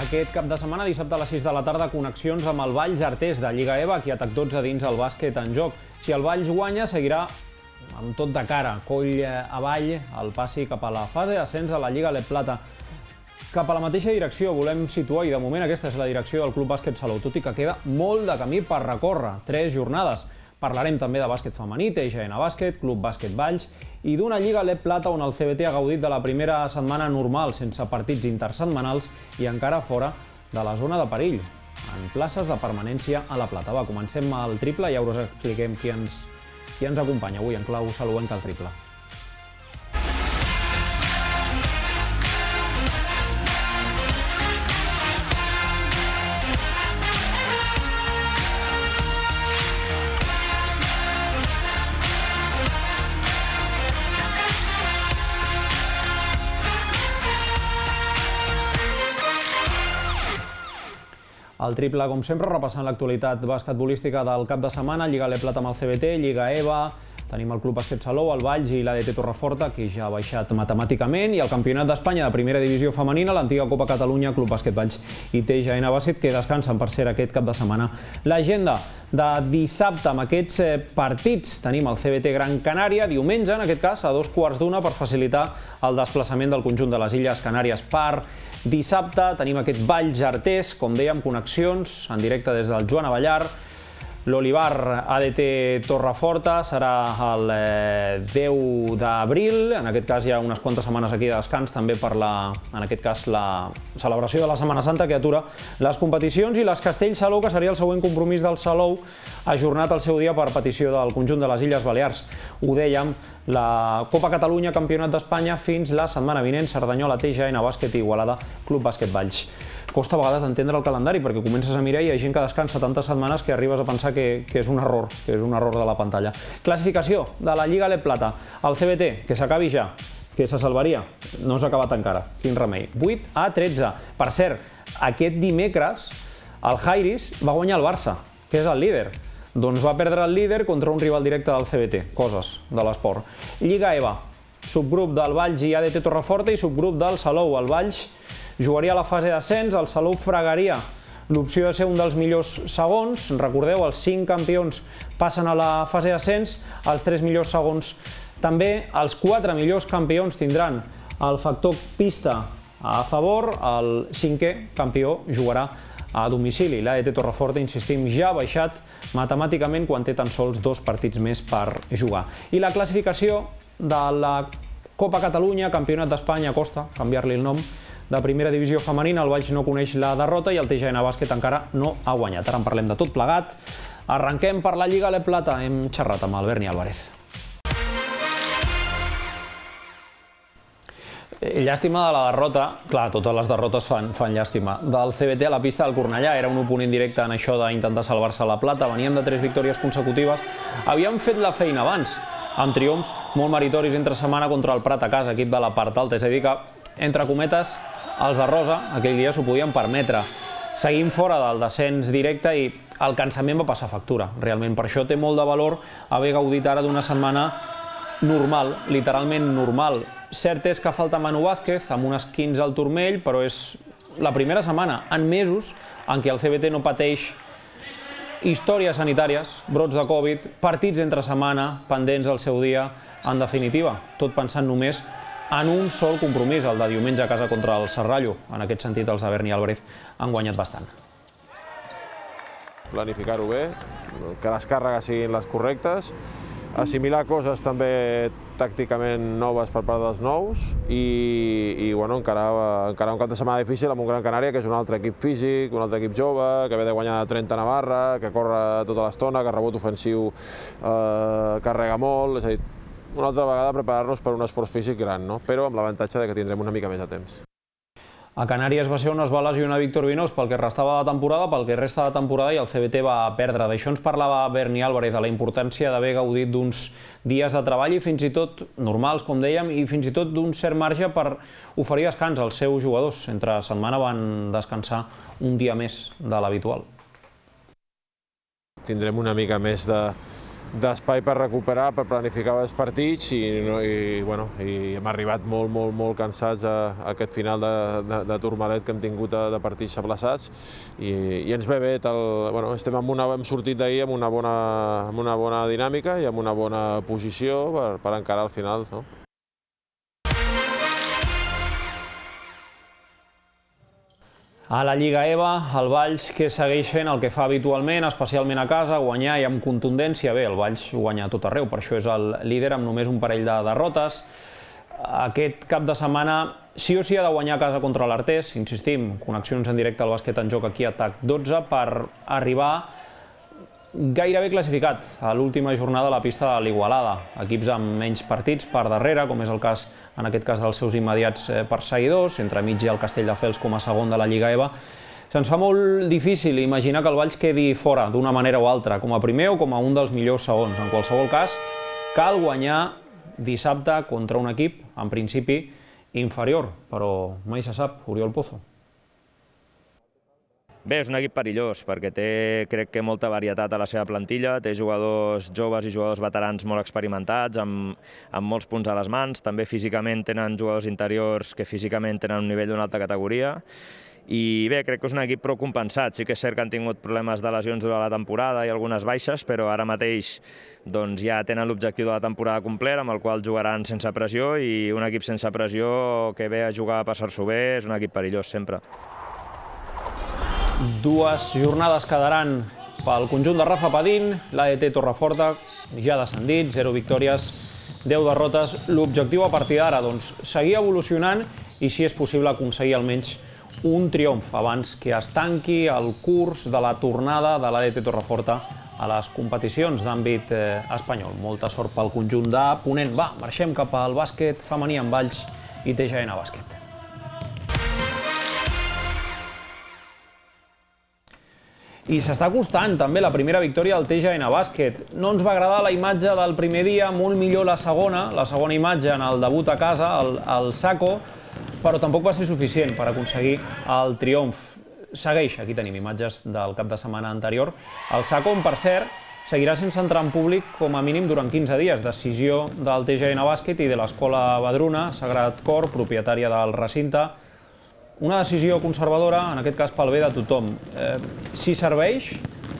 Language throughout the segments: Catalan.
Aquest cap de setmana, dissabte a les 6 de la tarda, connexions amb el Valls Artés de Lliga EBA, qui a TAC12 dins el bàsquet en joc. Si el Valls guanya, seguirà amb tot de cara, coll avall, el passi cap a la fase d'ascens a la Lliga Let Plata. Cap a la mateixa direcció volem situar, i de moment aquesta és la direcció del Club Bàsquet Salou, tot i que queda molt de camí per recórrer, 3 jornades. Parlarem també de bàsquet femení, TGN Bàsquet, Club Bàsquet Valls, i d'una Lliga Let Plata on el CBT ha gaudit de la primera setmana normal, sense partits intersetmanals i encara fora de la zona de perill, en places de permanència a la Plata. Va, comencem al Triple i ara us expliquem qui ens acompanya avui en clau salouenca al Triple. El Triple, com sempre, repassant l'actualitat basquetbolística del cap de setmana, Lliga Let Plata amb el CBT, Lliga EBA, tenim el Club Bàsquet Salou, el Valls i l'ADT Torreforta, que ja ha baixat matemàticament, i el Campionat d'Espanya de Primera Divisió Femenina, l'antiga Copa Catalunya, Club Bàsquet Valls i TGN Bàsquet, que descansen, per cert, aquest cap de setmana. L'agenda de dissabte amb aquests partits tenim el CBT Gran Canària, diumenge, en aquest cas, a 2 quarts d'una, per facilitar el desplaçament del conjunt de les Illes Canàries. Per dissabte tenim aquest Valls Artés, com dèiem, connexions en directe des del Joan Avellar. L'Olivar ADT Torreforta serà el 10 d'abril. En aquest cas hi ha unes quantes setmanes aquí de descans, també per la celebració de la Setmana Santa, que atura les competicions. I l'Es Castell-Salou, que seria el següent compromís del Salou, ha ajornat el seu dia per petició del conjunt de les Illes Balears. Ho dèiem, la Copa Catalunya, Campionat d'Espanya, fins la setmana vinent, Cerdanyola, TGN Bàsquet i Igualada, Club Bàsquet Valls. Costa a vegades entendre el calendari, perquè comences a mirar i hi ha gent que descansa tantes setmanes que arribes a pensar que és un error, que és un error de la pantalla. Classificació de la Lliga Let Plata. El CBT, que s'acabi ja, que se salvaria, no s'ha acabat encara. Quin remei. 8-13. Per cert, aquest dimecres el Jàiris va guanyar el Barça, que és el líder. Doncs va perdre el líder contra un rival directe del CBT. Coses de l'esport. Lliga EBA, subgrup del Valls i ADT Torreforta i subgrup del Salou. El Valls jugaria a la fase d'ascens, el Salou fregaria l'opció de ser un dels millors segons. Recordeu, els 5 campions passen a la fase d'ascens, els 3 millors segons també. Els 4 millors campions tindran el factor pista a favor, el 5è campió jugarà a domicili. L'ADT Torreforta, insistim, ja ha baixat matemàticament quan té tan sols 2 partits més per jugar. I la classificació de la Copa Catalunya, Campionat d'Espanya, costa canviar-li el nom, de Primera Divisió Femenina, el Valls no coneix la derrota i el TGN Bàsquet encara no ha guanyat. Ara en parlem de tot plegat. Arrenquem per la Lliga Let Plata. Hem xerrat amb el Berni Álvarez. Llàstima de la derrota, clar, totes les derrotes fan llàstima, del CBT a la pista del Cornellà. Era un oponent directe en això d'intentar salvar-se la Plata. Veníem de 3 victòries consecutives. Havíem fet la feina abans, amb triomfs molt meritoris entre setmana contra el Prat a casa, equip de la part alta. És a dir que, entre cometes, els de Rosa aquell dia s'ho podien permetre. Seguim fora del descens directe i el cansament va passar factura. Realment, per això té molt de valor haver gaudit ara d'una setmana normal, literalment normal. Cert és que falta Manu Vázquez amb unes 15 al turmell, però és la primera setmana en mesos en què el CBT no pateix històries sanitàries, brots de Covid, partits entre setmana, pendents al seu dia, en definitiva, tot pensant només en un sol compromís, el de diumenge a casa contra el Serrallo. En aquest sentit, els de Berni Álvarez han guanyat bastant. Planificar-ho bé, que les càrregues siguin les correctes, assimilar coses també tàcticament noves per part dels nous i encara un cap de setmana difícil amb un Gran Canària, que és un altre equip físic, un altre equip jove, que ve de guanyar 30 a Navarra, que corre tota l'estona, que rebot ofensiu carrega molt, és a dir, una altra vegada preparar-nos per un esforç físic gran, però amb l'avantatge que tindrem una mica més de temps. A Canàries va ser on es va lesionar Víctor Vinós pel que restava de temporada, pel que resta de temporada, i el CBT va perdre. D'això ens parlava Berni Álvarez, de la importància d'haver gaudit d'uns dies de treball i fins i tot normals, com dèiem, i fins i tot d'un cert marge per oferir descans als seus jugadors. Entre setmana van descansar un dia més de l'habitual. Tindrem una mica més de d'espai per recuperar, per planificar els partits, i hem arribat molt cansats a aquest final de turmalet que hem tingut de partits aplaçats, i ens ve bé. Hem sortit d'ahir amb una bona dinàmica i amb una bona posició per encarar el final. A la Lliga EBA, el Valls, que segueix fent el que fa habitualment, especialment a casa, guanyar i amb contundència. Bé, el Valls guanya tot arreu, per això és el líder amb només un parell de derrotes. Aquest cap de setmana sí o sí ha de guanyar a casa contra l'Artés, insistim, connexions en directe al bàsquet en joc aquí a TAC12, per arribar gairebé classificat a l'última jornada a la pista de l'Igualada. Equips amb menys partits per darrere, com és el cas en aquest cas dels seus immediats perseguidors, entre mig i el Castelldefels com a segon de la Lliga EBA. Se'ns fa molt difícil imaginar que el Valls quedi fora d'una manera o altra, com a primer o com a un dels millors segons. En qualsevol cas, cal guanyar dissabte contra un equip, en principi, inferior, però mai se sap. Oriol Pozo. Bé, és un equip perillós, perquè té, crec que, molta varietat a la seva plantilla, té jugadors joves i jugadors veterans molt experimentats, amb molts punts a les mans, també físicament tenen jugadors interiors que físicament tenen un nivell d'una alta categoria, i bé, crec que és un equip prou compensat. Sí que és cert que han tingut problemes de lesions durant la temporada i algunes baixes, però ara mateix ja tenen l'objectiu de la temporada complet, amb el qual jugaran sense pressió, i un equip sense pressió que ve a jugar a passar-s'ho bé és un equip perillós sempre. Dues jornades quedaran pel conjunt de Rafa Padín. L'ADT Torreforta ja descendit, 0 victòries, 10 derrotes. L'objectiu a partir d'ara, doncs, seguir evolucionant i, si és possible, aconseguir almenys un triomf abans que es tanqui el curs de la tornada de l'ADT Torreforta a les competicions d'àmbit espanyol. Molta sort pel conjunt de Ponent. Va, marxem cap al bàsquet femení amb Valls i TGN Bàsquet. I s'està costant també la primera victòria del TGN Bàsquet. No ens va agradar la imatge del primer dia, molt millor la segona imatge en el debut a casa, el Saco, però tampoc va ser suficient per aconseguir el triomf. Segueix, aquí tenim imatges del cap de setmana anterior. El Saco, per cert, seguirà sense entrar en públic com a mínim durant 15 dies. Decisió del TGN Bàsquet i de l'Escola Badruna, Sagrat Cor, propietària del recinte. Una decisió conservadora, en aquest cas pel bé de tothom. Si serveix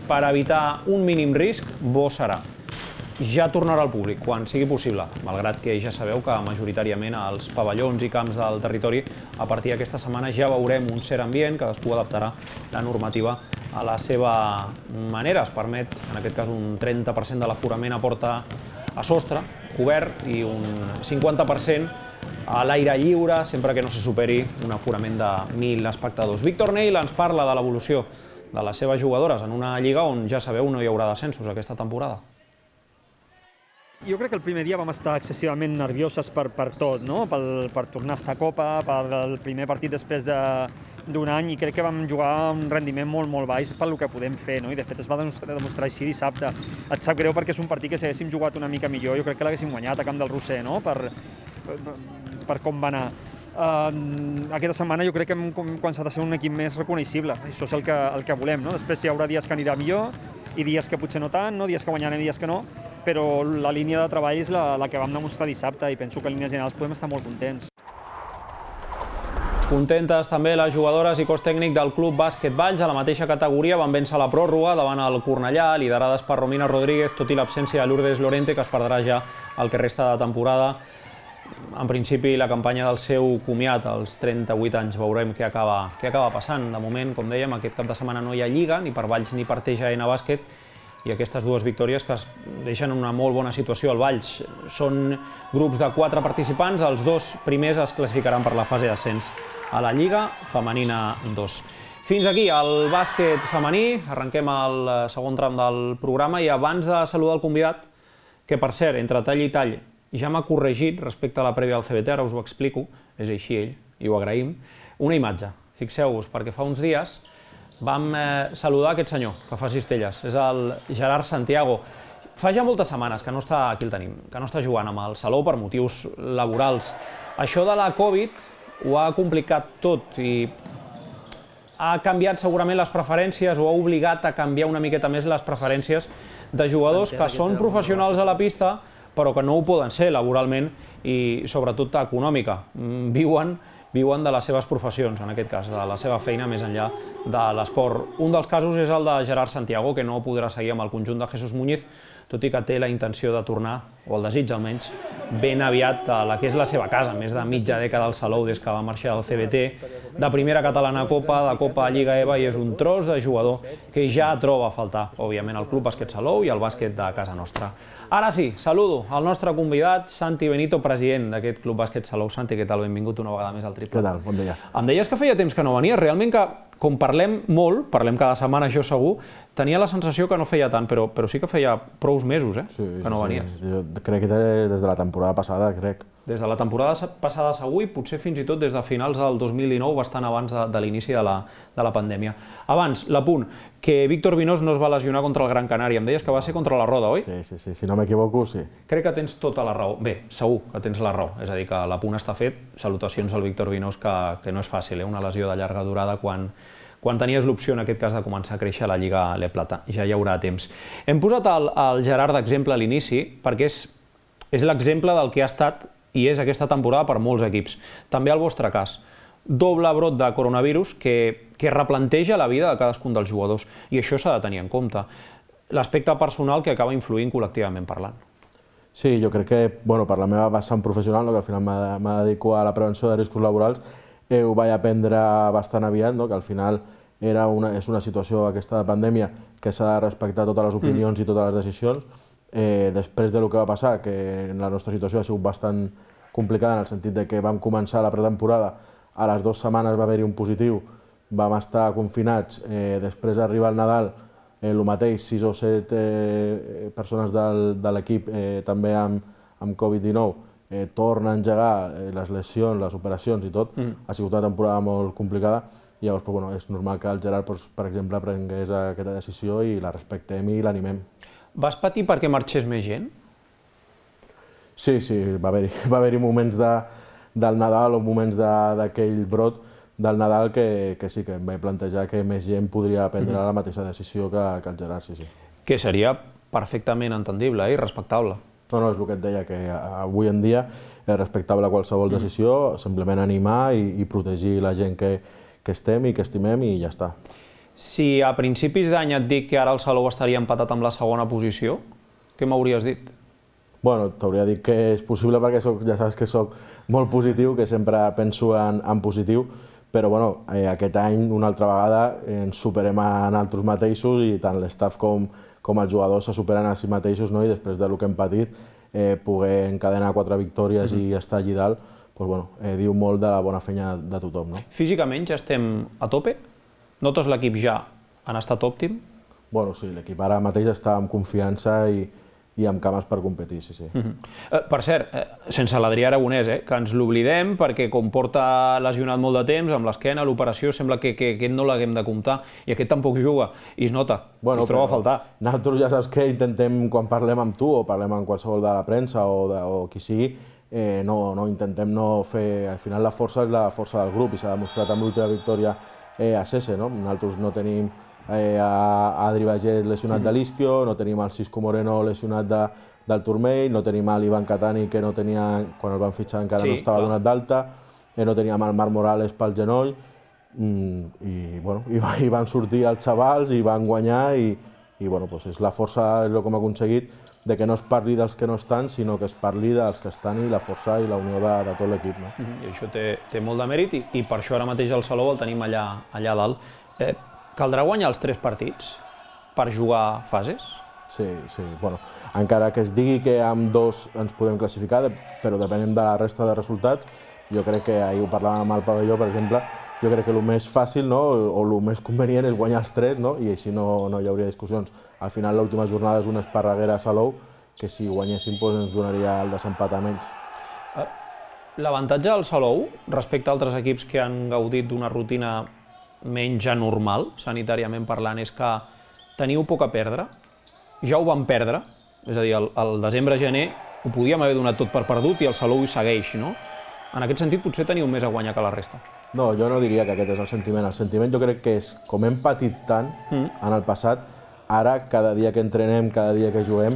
per evitar un mínim risc, bo serà. Ja tornarà al públic quan sigui possible, malgrat que ja sabeu que majoritàriament als pavellons i camps del territori a partir d'aquesta setmana ja veurem un cert ambient, cadascú adaptarà la normativa a la seva manera. Es permet, en aquest cas, un 30% de l'aforament a porta a sostre, cobert, i un 50% a l'aire lliure, sempre que no se superi un aforament de 1.000 espectadors. Víctor Neil ens parla de l'evolució de les seves jugadores en una lliga on, ja sabeu, no hi haurà descensos aquesta temporada. Jo crec que el primer dia vam estar excessivament nervioses per tot, no? Per tornar a estar a Copa, per el primer partit després d'un any, i crec que vam jugar un rendiment molt baix pel que podem fer, no? I de fet es va demostrar així dissabte. Et sap greu perquè és un partit que si haguéssim jugat una mica millor jo crec que l'haguéssim guanyat a camp del Roser, no? Per com va anar. Aquesta setmana jo crec que hem començat a ser un equip més reconeixible, això és el que volem. Després hi haurà dies que anirà millor i dies que potser no tant, dies que guanyarem i dies que no, però la línia de treball és la que vam demostrar dissabte i penso que en línies generals podem estar molt contents. Contentes també les jugadores i cos tècnic del Club Bàsquet Valls. A la mateixa categoria van vèncer la pròrroga davant el Cornellà, liderades per Romina Rodríguez, tot i l'absència de Lourdes Lorente, que es perdrà ja el que resta de temporada. En principi, la campanya del seu comiat als 38 anys. Veurem què acaba passant. De moment, com dèiem, aquest cap de setmana no hi ha lliga, ni per Valls ni per TGN Bàsquet, i aquestes dues victòries que es deixen en una molt bona situació al Valls. Són grups de 4 participants, els dos primers es classificaran per la fase d'ascens a la Lliga Femenina 2. Fins aquí el bàsquet femení. Arrenquem el segon tram del programa, i abans de saludar el convidat, que per cert, entre tall i tall, ja m'ha corregit respecte a la prèvia del CBT, ara us ho explico, és així ell, i ho agraïm. Una imatge, fixeu-vos, perquè fa uns dies vam saludar aquest senyor que fa cistelles, és el Gerard Santiago. Fa ja moltes setmanes que no està, aquí el tenim, que no està jugant amb el Salou per motius laborals. Això de la Covid ho ha complicat tot i ha canviat segurament les preferències, o ha obligat a canviar una miqueta més les preferències de jugadors que són professionals a la pista però que no ho poden ser laboralment i sobretot econòmica. Viuen de les seves professions, en aquest cas, de la seva feina més enllà de l'esport. Un dels casos és el de Gerard Santiago, que no podrà seguir amb el conjunt de Jesús Muñiz, tot i que té la intenció de tornar, o el desig almenys, ben aviat a la que és la seva casa, més de mitja dècada al Salou des que va marxar del CBT, de primera catalana a Copa, de Copa a Lliga EBA, i és un tros de jugador que ja troba a faltar, òbviament, al Club Bàsquet Salou i al bàsquet de casa nostra. Ara sí, saludo el nostre convidat, Santi Benito, president d'aquest Club Bàsquet Salou. Santi, què tal? Benvingut una vegada més al Triple. Què tal? Bon dia. Em deies que feia temps que no venies. Realment que, com parlem molt, parlem cada setmana, això segur, tenia la sensació que no feia tant, però sí que feia prou mesos que no venies. Jo crec que des de la temporada passada, crec. Des de la temporada passada segur i potser fins i tot des de finals del 2019, bastant abans de l'inici de la pandèmia. Abans, l'apunt, que Víctor Vinós no es va lesionar contra el Gran Canària. Em deies que va ser contra la Roda, oi? Sí, si no m'equivoco, sí. Crec que tens tota la raó. Bé, segur que tens la raó. És a dir, que l'apunt està fet. Salutacions al Víctor Vinós, que no és fàcil, una lesió de llarga durada quan tenies l'opció, en aquest cas, de començar a créixer a la Lliga Let Plata. Ja hi haurà temps. Hem posat el Gerard d'exemple a l'inici perquè és l'exemple del que ha estat i és aquesta temporada per molts equips. També el vostre cas. Doble brot de coronavirus que replanteja la vida de cadascun dels jugadors i això s'ha de tenir en compte. L'aspecte personal que acaba influint col·lectivament parlant. Sí, jo crec que per la meva vessant professional, que al final m'ha dedicat a la prevenció de riscos laborals, ho vaig aprendre bastant aviat, que al final és una situació aquesta de pandèmia que s'ha de respectar totes les opinions i totes les decisions. Després del que va passar, que la nostra situació ha sigut bastant complicada en el sentit que vam començar la pretemporada, a les 2 setmanes va haver-hi un positiu, vam estar confinats, després d'arribar al Nadal, el mateix, 6 o 7 persones de l'equip també amb Covid-19, torna a engegar les lesions, les operacions i tot, ha sigut una temporada molt complicada, i llavors és normal que el Gerard, per exemple, prengués aquesta decisió i la respectem i l'animem. Vas patir perquè marxés més gent? Sí, va haver-hi moments del Nadal o moments d'aquell brot del Nadal que sí que em vaig plantejar que més gent podria prendre la mateixa decisió que el Gerard, sí. Que seria perfectament entendible i respectable. No, és el que et deia, que avui en dia és respectable qualsevol decisió, simplement animar i protegir la gent que estem i que estimem i ja està. Si a principis d'any et dic que ara el Salou estaria empatat amb la segona posició, què m'hauries dit? T'hauria dit que és possible perquè ja saps que soc molt positiu, que sempre penso en positiu, però aquest any una altra vegada ens superem a nosaltres mateixos i tant l'estaf com els jugadors se superen a si mateixos i després del que hem patit poder encadenar 4 victòries i estar allà dalt diu molt de la bona feina de tothom. Físicament ja estem a tope? Notes l'equip ja en estat òptim? Sí, l'equip ara mateix està amb confiança i amb cames per competir, sí. Per cert, sense l'Adrià Aragonès, que ens l'oblidem perquè com porta lesionat molt de temps, amb l'esquena, l'operació, sembla que aquest no l'haguem de comptar i aquest tampoc juga, i es nota, es troba a faltar. Nosaltres ja saps que intentem, quan parlem amb tu o parlem amb qualsevol de la premsa o qui sigui, intentem no fer... Al final la força és la força del grup i s'ha demostrat amb l'última victòria a Sese, nosaltres no tenim Adri Baget lesionat de l'Isquio, no tenim el Cisco Moreno lesionat del Turmell, no tenim l'Ivan Catani que no tenia, quan el van fitxar encara no estava donat d'alta, no teníem el Marc Morales pel genoll, i van sortir els xavals i van guanyar, i és la força, és el que hem aconseguit, que no es parli dels que no estan, sinó que es parli dels que estan i la força i la unió de tot l'equip. I això té molt de mèrit, i per això ara mateix el Salou el tenim allà dalt. Caldrà guanyar els 3 partits per jugar fases? Sí. Encara que es digui que amb 2 ens podem classificar, però depenent de la resta de resultats, jo crec que ahir ho parlàvem amb el pavelló, per exemple, jo crec que el més fàcil o el més convenient és guanyar els 3 i així no hi hauria discussions. Al final l'última jornada és una Esparreguera a Salou que si guanyéssim ens donaria el desempat a menys. L'avantatge del Salou respecte a altres equips que han gaudit d'una rutina menys anormal, sanitàriament parlant, és que teniu poc a perdre, ja ho vam perdre, és a dir, el desembre-gener ho podíem haver donat tot per perdut i el Salou hi segueix, no? En aquest sentit, potser teniu més a guanyar que la resta. No, jo no diria que aquest és el sentiment. El sentiment jo crec que és, com hem patit tant en el passat, ara cada dia que entrenem, cada dia que juguem,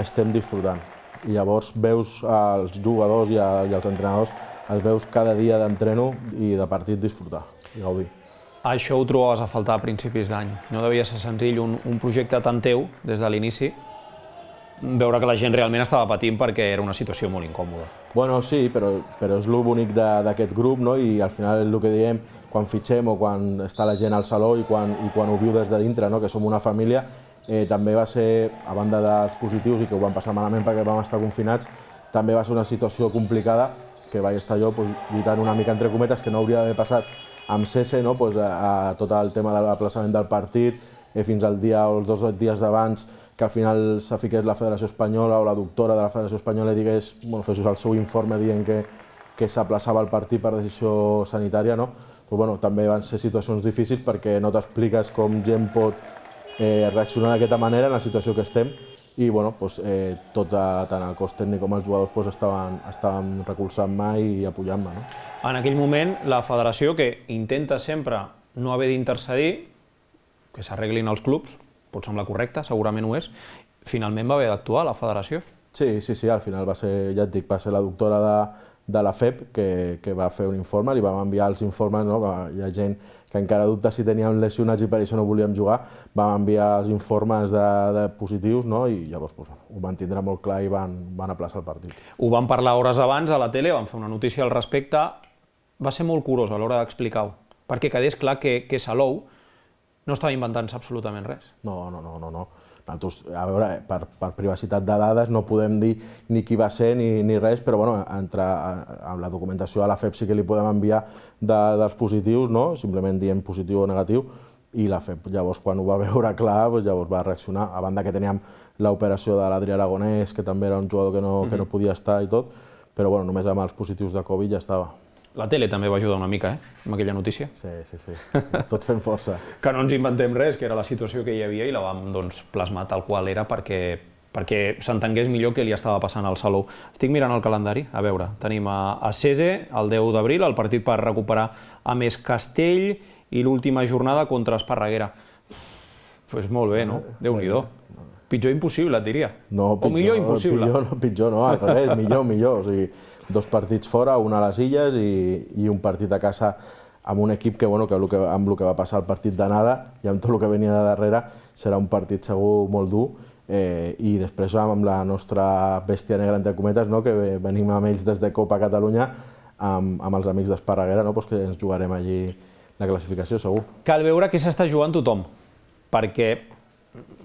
estem disfrutant. I llavors veus els jugadors i els entrenadors, els veus cada dia d'entreno i de partit disfrutar i gaudir. Això ho trobaves a faltar a principis d'any. No devia ser senzill un projecte tan teu des de l'inici, veure que la gent realment estava patint perquè era una situació molt incòmoda. Bueno, sí, però és el bonic d'aquest grup, i al final és el que diem quan fitxem o quan està la gent al Salou i quan ho viu des de dintre, que som una família. També va ser, a banda dels positius i que ho vam passar malament perquè vam estar confinats, també va ser una situació complicada que vaig estar jo lluitant una mica entre cometes, que no hauria d'haver passat amb CC, a tot el tema de l'aplaçament del partit, fins al dia o els dos dies d'abans que al final se fiqués la Federació Espanyola o la doctora de la Federació Espanyola i digués, fes el seu informe dient que s'aplaçava el partit per decisió sanitària. També van ser situacions difícils perquè no t'expliques com gent pot reaccionar d'aquesta manera en la situació que estem i tant el cos tècnic com els jugadors estaven recolzant-me i apoyant-me. En aquell moment la federació, que intenta sempre no haver d'intercedir, que s'arreglin els clubs, pot semblar correcte, segurament ho és, finalment va haver d'actuar la federació. Sí, al final va ser, ja et dic, va ser la doctora de la FEP que va fer un informe, li vam enviar els informes, hi ha gent que encara dubta si teníem lesionats i per això no volíem jugar, vam enviar els informes de positius i llavors ho van tindre molt clar i van aplaçar el partit. Ho van parlar hores abans a la tele, van fer una notícia al respecte, va ser molt curós a l'hora d'explicar-ho, perquè quedés clar que Salou no estava inventant-se absolutament res. No. A veure, per privacitat de dades no podem dir ni qui va ser ni res, però amb la documentació a la FEP sí que li podem enviar dels positius, simplement diem positiu o negatiu, i la FEP llavors quan ho va veure clar llavors va reaccionar, a banda que teníem l'operació de l'Adrià Aragonès, que també era un jugador que no podia estar i tot, però només amb els positius de Covid ja estava. La tele també va ajudar una mica, amb aquella notícia. Sí, tots fent força. Que no ens inventem res, que era la situació que hi havia i la vam plasmar tal qual era perquè s'entengués millor què li estava passant al Salou. Estic mirant el calendari, a veure, tenim a Cese el 10 d'abril, el partit per recuperar a Es Castell i l'última jornada contra Esparreguera. Doncs molt bé, no? Déu-n'hi-do. Pitjor impossible, et diria. O millor impossible. Pitjor no, al revés, millor. Dos partits fora, un a les Illes i un partit a casa amb un equip que amb el que va passar el partit d'anada i amb tot el que venia de darrere serà un partit segur molt dur i després amb la nostra bèstia negra entre cometes que venim amb ells des de Copa Catalunya amb els amics d'Esparreguera que ens jugarem allí la classificació segur. Cal veure què s'està jugant tothom perquè,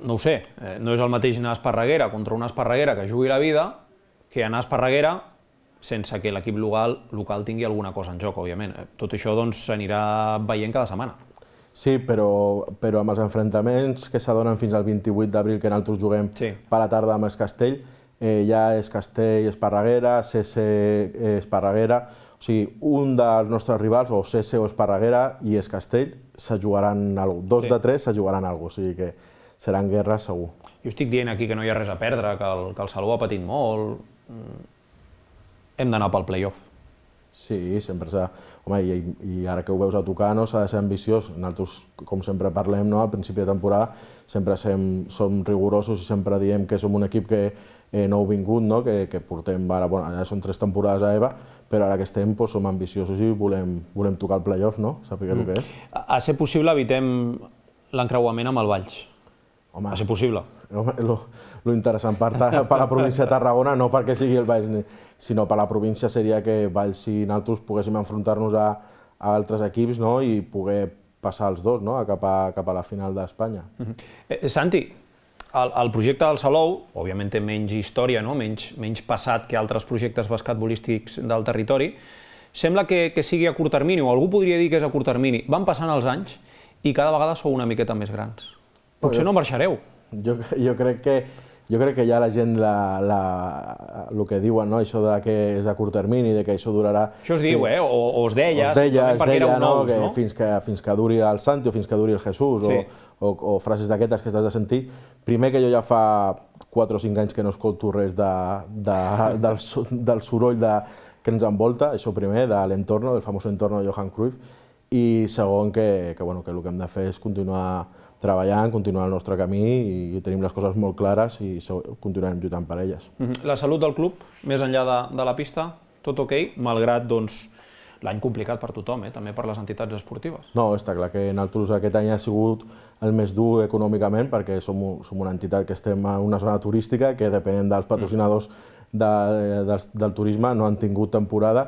no ho sé, no és el mateix anar a Esparreguera contra una Esparreguera que jugui la vida que anar a Esparreguera sense que l'equip local tingui alguna cosa en joc, òbviament. Tot això s'anirà veient cada setmana. Sí, però amb els enfrontaments que s'adonen fins al 28 d'abril, que nosaltres juguem per la tarda amb Es Castell, ja És Castell, Esparreguera, CC, Esparreguera... O sigui, un dels nostres rivals, o CC o Esparreguera i Es Castell, se jugaran alguna cosa. Dos de tres se jugaran alguna cosa, o sigui que seran guerres segur. Jo estic dient aquí que no hi ha res a perdre, que el Salou ha patit molt... hem d'anar pel play-off. Sí, sempre s'ha... Home, i ara que ho veus a tocar, s'ha de ser ambiciós. Nosaltres, com sempre parlem, al principi de temporada, sempre som rigorosos i sempre diem que som un equip que no heu vingut, que portem... Ara són 3 temporades a EBA, però ara que estem som ambiciosos i volem tocar el play-off, sàpiga el que és. A ser possible evitem l'encreuament amb el Valls. A ser possible. L'interessant per la província de Tarragona, no perquè sigui el Valls, sinó per la província seria que Valls i nosaltres poguéssim enfrontar-nos a altres equips i poder passar els dos cap a la final d'Espanya. Santi, el projecte del Salou, òbviament té menys història, menys passat que altres projectes basquetbolístics del territori, sembla que sigui a curt termini, o algú podria dir que és a curt termini. Van passant els anys i cada vegada sou una miqueta més grans. Potser no marxareu. Jo crec que ja la gent el que diuen, això que és a curt termini, que això durarà... Això es diu, o es deia, perquè éreu nous, no? Fins que duri el Santi o fins que duri el Jesús, o frases d'aquestes que t'has de sentir. Primer, que jo ja fa 4 o 5 anys que no escolto res del soroll que ens envolta, això primer, de l'entorno, del famós entorno de Johan Cruyff, i segon, que el que hem de fer és continuar treballant, continuar el nostre camí i tenim les coses molt clares i continuarem lluitant per elles. La salut del club, més enllà de la pista, tot ok, malgrat l'any complicat per tothom, també per les entitats esportives. No, està clar que nosaltres aquest any ha sigut el més dur econòmicament perquè som una entitat que estem en una zona turística que depenent dels patrocinadors del turisme no han tingut temporada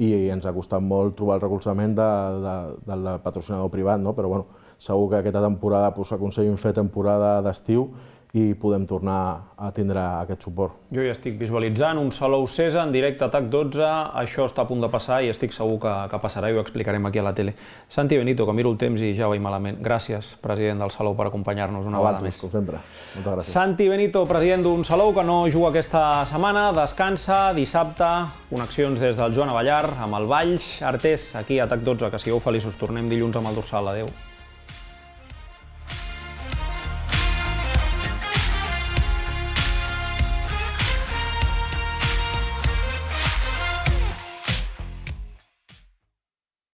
i ens ha costat molt trobar el recolzament del patrocinador privat, però segur que aquesta temporada aconseguim fer temporada d'estiu i podem tornar a tindre aquest suport. Jo ja estic visualitzant un Salou Cesa en directe a TAC12, això està a punt de passar i estic segur que passarà i ho explicarem aquí a la tele. Santi Benito, que miro el temps i ja ho veig malament. Gràcies, president del Salou, per acompanyar-nos una vegada més. Com sempre, moltes gràcies. Santi Benito, president d'un Salou que no juga aquesta setmana, descansa, dissabte, connexions des del Joan Avellar amb el Valls Artés, aquí a TAC12, que sigueu feliços. Tornem dilluns amb el dorsal. Adéu.